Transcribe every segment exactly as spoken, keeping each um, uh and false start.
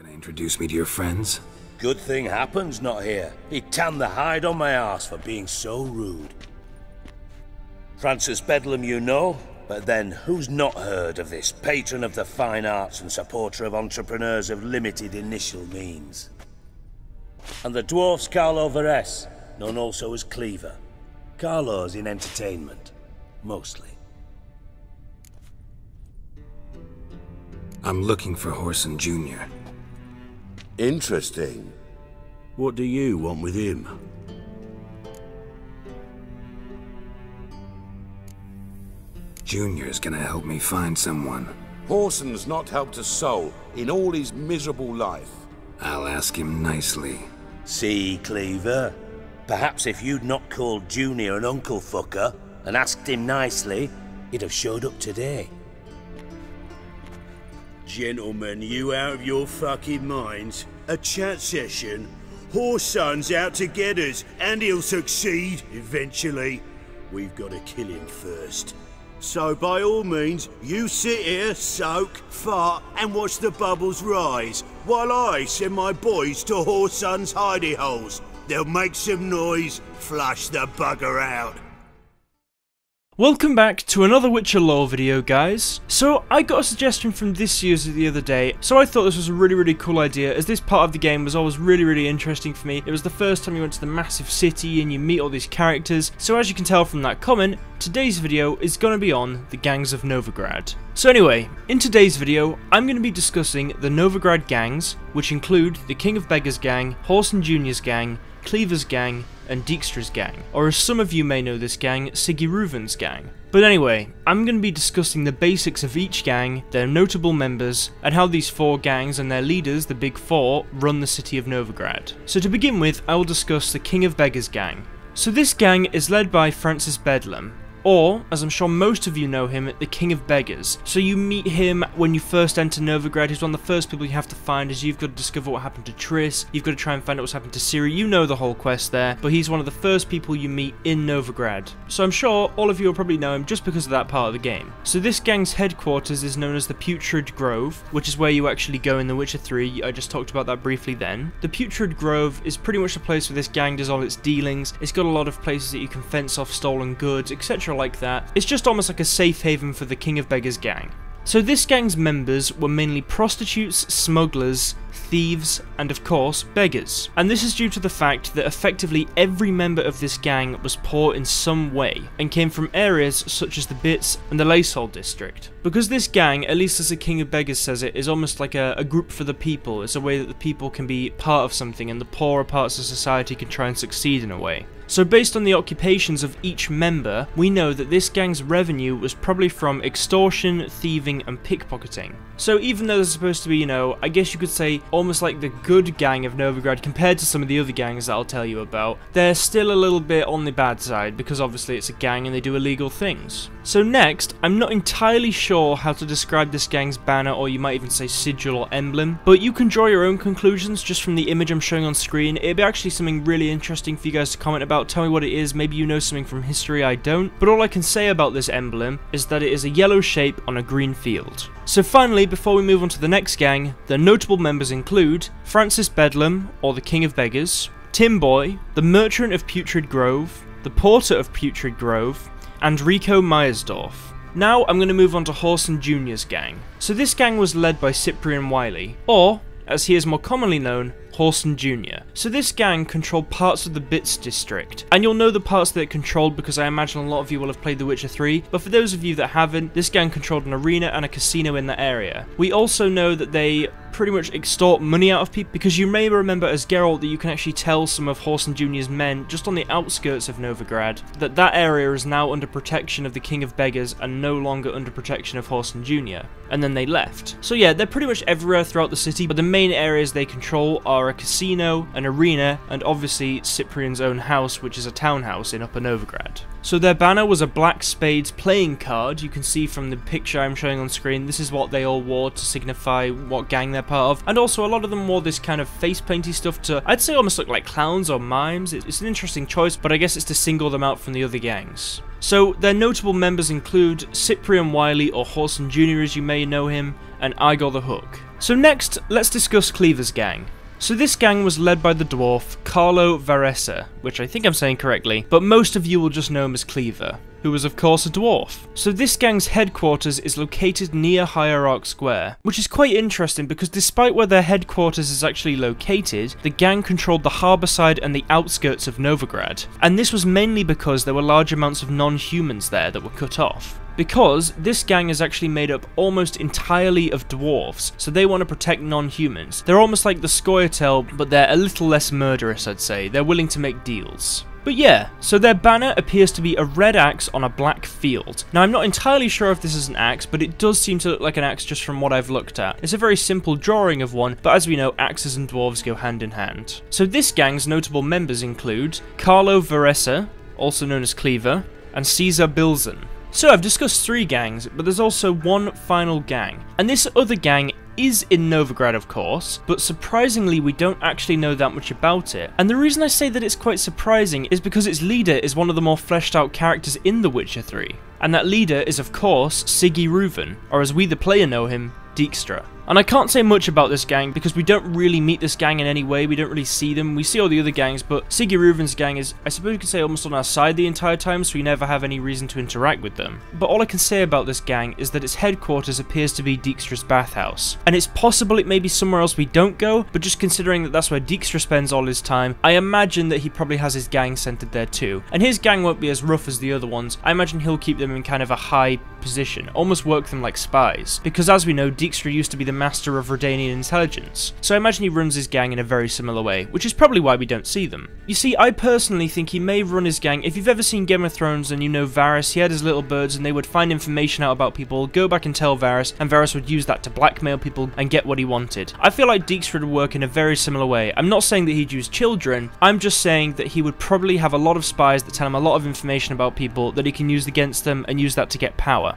Gonna introduce me to your friends? Good thing Happen's not here. He tanned the hide on my ass for being so rude. Francis Bedlam, you know, but then who's not heard of this patron of the fine arts and supporter of entrepreneurs of limited initial means? And the dwarf's Carlo Varese, known also as Cleaver. Carlo's in entertainment, mostly. I'm looking for Whoreson Junior Interesting. What do you want with him? Junior's gonna help me find someone. Whoreson's not helped a soul in all his miserable life. I'll ask him nicely. See, Cleaver? Perhaps if you'd not called Junior an uncle fucker and asked him nicely, he'd have showed up today. Gentlemen, you out of your fucking minds? A chat session? Whoreson's out to get us, and he'll succeed eventually. We've got to kill him first. So by all means, you sit here, soak, fart, and watch the bubbles rise, while I send my boys to Whoreson's hidey holes. They'll make some noise, flush the bugger out. Welcome back to another Witcher lore video, guys. So I got a suggestion from this user the other day, so I thought this was a really really cool idea, as this part of the game was always really really interesting for me. It was the first time you went to the massive city and you meet all these characters, so as you can tell from that comment, today's video is going to be on the gangs of Novigrad. So anyway, in today's video I'm going to be discussing the Novigrad gangs, which include the King of Beggars gang, Whoreson Junior's gang, Cleaver's gang, and Dijkstra's gang, or as some of you may know this gang, Sigi Reuven's gang. But anyway, I'm going to be discussing the basics of each gang, their notable members, and how these four gangs and their leaders, the Big Four, run the city of Novigrad. So to begin with, I will discuss the King of Beggars gang. So this gang is led by Francis Bedlam, or, as I'm sure most of you know him, the King of Beggars. So you meet him when you first enter Novigrad. He's one of the first people you have to find, as you've got to discover what happened to Triss, you've got to try and find out what's happened to Ciri, you know the whole quest there, but he's one of the first people you meet in Novigrad. So I'm sure all of you will probably know him just because of that part of the game. So this gang's headquarters is known as the Putrid Grove, which is where you actually go in The Witcher three, I just talked about that briefly then. The Putrid Grove is pretty much the place where this gang does all its dealings. It's got a lot of places that you can fence off stolen goods, et cetera like that. It's just almost like a safe haven for the King of Beggars gang. So this gang's members were mainly prostitutes, smugglers, thieves, and of course beggars. And this is due to the fact that effectively every member of this gang was poor in some way and came from areas such as the Bits and the Lacehold district. Because this gang, at least as the King of Beggars says it, is almost like a, a group for the people. It's a way that the people can be part of something and the poorer parts of society can try and succeed in a way. So based on the occupations of each member, we know that this gang's revenue was probably from extortion, thieving, and pickpocketing. So even though they're supposed to be, you know, I guess you could say almost like the good gang of Novigrad compared to some of the other gangs that I'll tell you about, they're still a little bit on the bad side because obviously it's a gang and they do illegal things. So next, I'm not entirely sure how to describe this gang's banner, or you might even say sigil or emblem, but you can draw your own conclusions just from the image I'm showing on screen. It'd be actually something really interesting for you guys to comment about. Tell me what it is, maybe you know something from history I don't, but all I can say about this emblem is that it is a yellow shape on a green field. So finally, before we move on to the next gang, the notable members include Francis Bedlam, or the King of Beggars, Tim Boy, the Merchant of Putrid Grove, the Porter of Putrid Grove, and Rico Myersdorf. Now I'm going to move on to Whoreson Junior's gang. So this gang was led by Cyprian Wiley, or, as he is more commonly known, Whoreson Junior So this gang controlled parts of the Bits district, and you'll know the parts that it controlled because I imagine a lot of you will have played The Witcher three, but for those of you that haven't, this gang controlled an arena and a casino in that area. We also know that they pretty much extort money out of people, because you may remember as Geralt that you can actually tell some of Whoreson Junior's men just on the outskirts of Novigrad that that area is now under protection of the King of Beggars and no longer under protection of Whoreson Junior, and then they left. So yeah, they're pretty much everywhere throughout the city, but the main areas they control are a casino, an arena, and obviously Cyprian's own house, which is a townhouse in Upper Novigrad. So their banner was a black spades playing card. You can see from the picture I'm showing on screen, this is what they all wore to signify what gang they're part of, and also a lot of them wore this kind of face-painty stuff to, I'd say, almost look like clowns or mimes. It's an interesting choice, but I guess it's to single them out from the other gangs. So their notable members include Cyprian Wiley, or Whoreson Junior as you may know him, and Igor the Hook. So next, let's discuss Cleaver's gang. So this gang was led by the dwarf Carlo Varese, which I think I'm saying correctly, but most of you will just know him as Cleaver, who was of course a dwarf. So this gang's headquarters is located near Hierarch Square, which is quite interesting because despite where their headquarters is actually located, the gang controlled the harbourside and the outskirts of Novigrad, and this was mainly because there were large amounts of non-humans there that were cut off. Because this gang is actually made up almost entirely of dwarves, so they want to protect non-humans. They're almost like the Scoia'tael, but they're a little less murderous, I'd say. They're willing to make deals. But yeah, so their banner appears to be a red axe on a black field. Now I'm not entirely sure if this is an axe, but it does seem to look like an axe just from what I've looked at. It's a very simple drawing of one, but as we know, axes and dwarves go hand in hand. So this gang's notable members include Carlo Varese, also known as Cleaver, and Caesar Bilzen. So I've discussed three gangs, but there's also one final gang, and this other gang is in Novigrad of course, but surprisingly we don't actually know that much about it. And the reason I say that it's quite surprising is because its leader is one of the more fleshed out characters in The Witcher three, and that leader is of course Sigi Reuven, or as we the player know him, Dijkstra. And I can't say much about this gang because we don't really meet this gang in any way, we don't really see them, we see all the other gangs, but Sigi Reuven's gang is, I suppose you could say, almost on our side the entire time, so we never have any reason to interact with them. But all I can say about this gang is that its headquarters appears to be Dijkstra's bathhouse, and it's possible it may be somewhere else we don't go, but just considering that that's where Dijkstra spends all his time, I imagine that he probably has his gang centered there too. And his gang won't be as rough as the other ones, I imagine he'll keep them in kind of a high position, almost work them like spies, because as we know, Dijkstra used to be the master of Redanian intelligence, so I imagine he runs his gang in a very similar way, which is probably why we don't see them. You see, I personally think he may run his gang, if you've ever seen Game of Thrones and you know Varys, he had his little birds and they would find information out about people, go back and tell Varys, and Varys would use that to blackmail people and get what he wanted. I feel like Dijkstra would work in a very similar way. I'm not saying that he'd use children, I'm just saying that he would probably have a lot of spies that tell him a lot of information about people that he can use against them and use that to get power.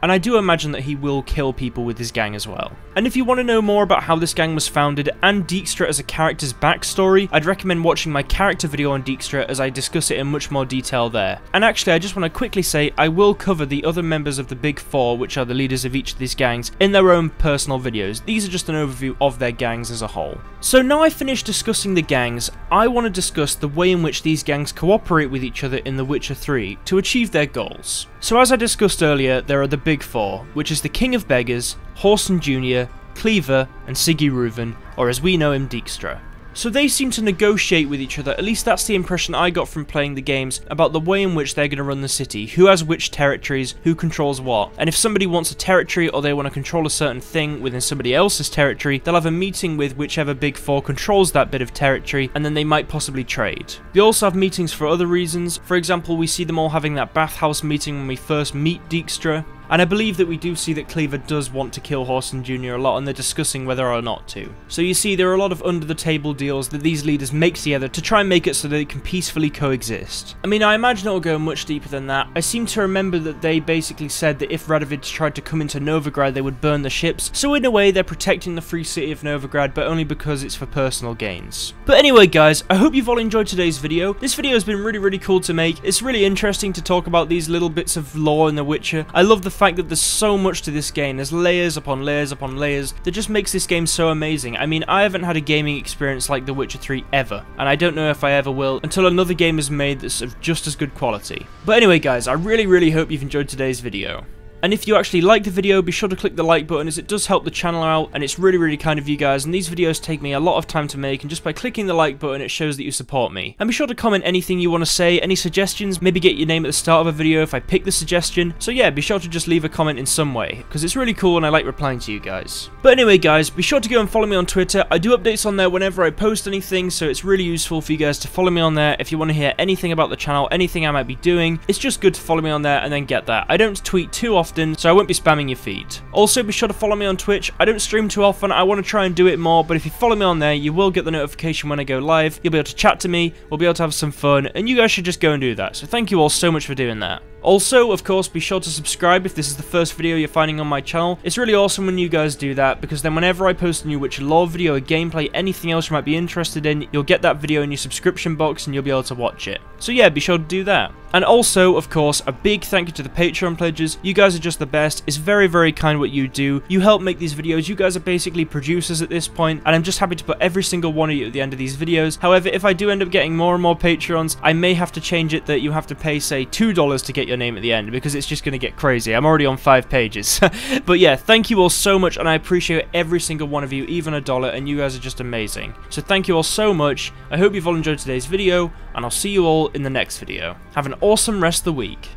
And I do imagine that he will kill people with his gang as well. And if you want to know more about how this gang was founded and Dijkstra as a character's backstory, I'd recommend watching my character video on Dijkstra as I discuss it in much more detail there. And actually I just want to quickly say I will cover the other members of the Big Four, which are the leaders of each of these gangs, in their own personal videos. These are just an overview of their gangs as a whole. So now I've finished discussing the gangs, I want to discuss the way in which these gangs cooperate with each other in The Witcher three to achieve their goals. So as I discussed earlier, there are the Big Four, which is the King of Beggars, Whoreson Junior, Cleaver, and Sigi Reuven, or as we know him, Dijkstra. So they seem to negotiate with each other, at least that's the impression I got from playing the games, about the way in which they're going to run the city, who has which territories, who controls what, and if somebody wants a territory or they want to control a certain thing within somebody else's territory, they'll have a meeting with whichever Big Four controls that bit of territory, and then they might possibly trade. They also have meetings for other reasons, for example we see them all having that bathhouse meeting when we first meet Dijkstra. And I believe that we do see that Cleaver does want to kill Whoreson Junior a lot, and they're discussing whether or not to. So you see, there are a lot of under-the-table deals that these leaders make together to try and make it so that they can peacefully coexist. I mean, I imagine it'll go much deeper than that. I seem to remember that they basically said that if Radovid tried to come into Novigrad, they would burn the ships. So in a way, they're protecting the free city of Novigrad, but only because it's for personal gains. But anyway, guys, I hope you've all enjoyed today's video. This video has been really, really cool to make. It's really interesting to talk about these little bits of lore in The Witcher. I love the fact fact that there's so much to this game, there's layers upon layers upon layers that just makes this game so amazing. I mean, I haven't had a gaming experience like The Witcher three ever, and I don't know if I ever will until another game is made that's of just as good quality. But anyway guys, I really really hope you've enjoyed today's video. And if you actually like the video, be sure to click the like button as it does help the channel out, and it's really really kind of you guys, and these videos take me a lot of time to make, and just by clicking the like button it shows that you support me. And be sure to comment anything you want to say, any suggestions, maybe get your name at the start of a video if I pick the suggestion. So yeah, be sure to just leave a comment in some way, because it's really cool and I like replying to you guys. But anyway guys, be sure to go and follow me on Twitter, I do updates on there whenever I post anything, so it's really useful for you guys to follow me on there if you want to hear anything about the channel, anything I might be doing. It's just good to follow me on there and then get that. I don't tweet too often, so I won't be spamming your feed. Also, be sure to follow me on Twitch. I don't stream too often, I want to try and do it more, but if you follow me on there, you will get the notification when I go live, you'll be able to chat to me, we'll be able to have some fun, and you guys should just go and do that, so thank you all so much for doing that. Also, of course, be sure to subscribe if this is the first video you're finding on my channel. It's really awesome when you guys do that, because then whenever I post a new Witcher lore video, a gameplay, anything else you might be interested in, you'll get that video in your subscription box and you'll be able to watch it. So yeah, be sure to do that. And also, of course, a big thank you to the Patreon pledges. You guys are just the best. It's very, very kind what you do. You help make these videos. You guys are basically producers at this point, and I'm just happy to put every single one of you at the end of these videos. However, if I do end up getting more and more Patreons, I may have to change it that you have to pay, say, two dollars to get your name at the end, because it's just going to get crazy. I'm already on five pages. But yeah, thank you all so much, and I appreciate every single one of you, even a dollar, and you guys are just amazing. So thank you all so much. I hope you've all enjoyed today's video, and I'll see you all in the next video. Have an awesome rest of the week.